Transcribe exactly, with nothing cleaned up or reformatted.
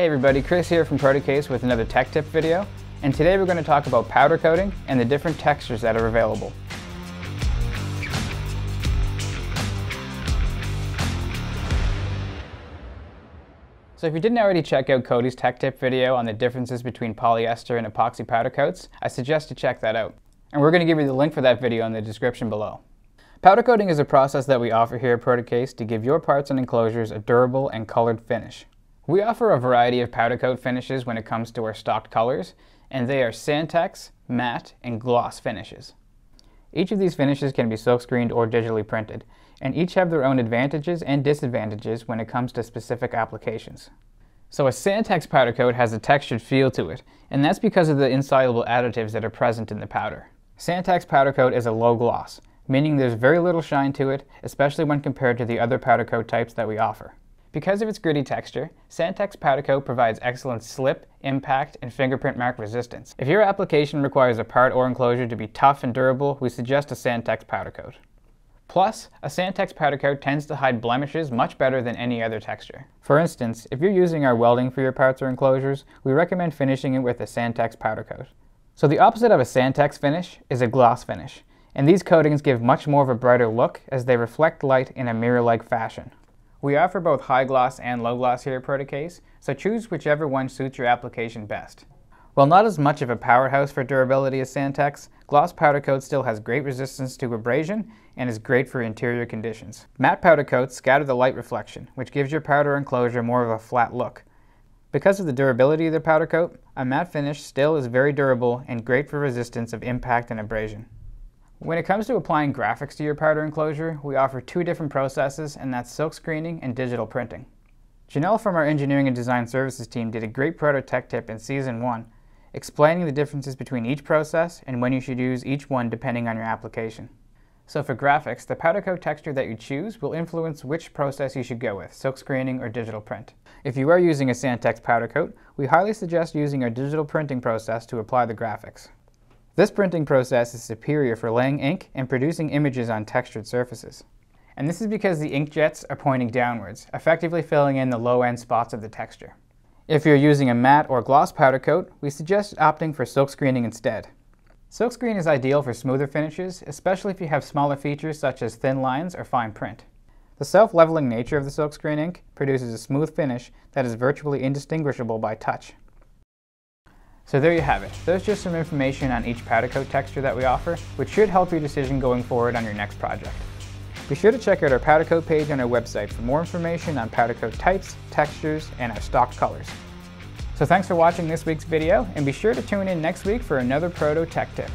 Hey everybody, Chris here from Protocase with another tech tip video, and today we're going to talk about powder coating and the different textures that are available. So if you didn't already check out Cody's tech tip video on the differences between polyester and epoxy powder coats, I suggest you check that out. And we're going to give you the link for that video in the description below. Powder coating is a process that we offer here at Protocase to give your parts and enclosures a durable and colored finish. We offer a variety of powder coat finishes when it comes to our stocked colors, and they are Sandtex, matte, and gloss finishes. Each of these finishes can be silkscreened or digitally printed, and each have their own advantages and disadvantages when it comes to specific applications. So a Sandtex powder coat has a textured feel to it, and that's because of the insoluble additives that are present in the powder. Sandtex powder coat is a low gloss, meaning there's very little shine to it, especially when compared to the other powder coat types that we offer. Because of its gritty texture, Sandtex powder coat provides excellent slip, impact, and fingerprint mark resistance. If your application requires a part or enclosure to be tough and durable, we suggest a Sandtex powder coat. Plus, a Sandtex powder coat tends to hide blemishes much better than any other texture. For instance, if you're using our welding for your parts or enclosures, we recommend finishing it with a Sandtex powder coat. So the opposite of a Sandtex finish is a gloss finish, and these coatings give much more of a brighter look as they reflect light in a mirror-like fashion. We offer both high gloss and low gloss here at Protocase, so choose whichever one suits your application best. While not as much of a powerhouse for durability as Sandtex, gloss powder coat still has great resistance to abrasion and is great for interior conditions. Matte powder coats scatter the light reflection, which gives your powder enclosure more of a flat look. Because of the durability of the powder coat, a matte finish still is very durable and great for resistance of impact and abrasion. When it comes to applying graphics to your powder enclosure, we offer two different processes, and that's silk screening and digital printing. Janelle from our engineering and design services team did a great Proto Tech Tip in season one, explaining the differences between each process and when you should use each one depending on your application. So for graphics, the powder coat texture that you choose will influence which process you should go with, silk screening or digital print. If you are using a Sandtex powder coat, we highly suggest using our digital printing process to apply the graphics. This printing process is superior for laying ink and producing images on textured surfaces. And this is because the inkjets are pointing downwards, effectively filling in the low-end spots of the texture. If you're using a matte or gloss powder coat, we suggest opting for silk screening instead. Silkscreen is ideal for smoother finishes, especially if you have smaller features such as thin lines or fine print. The self-leveling nature of the silkscreen ink produces a smooth finish that is virtually indistinguishable by touch. So there you have it. There's just some information on each powder coat texture that we offer, which should help your decision going forward on your next project. Be sure to check out our powder coat page on our website for more information on powder coat types, textures, and our stock colors. So thanks for watching this week's video, and be sure to tune in next week for another Proto Tech Tip.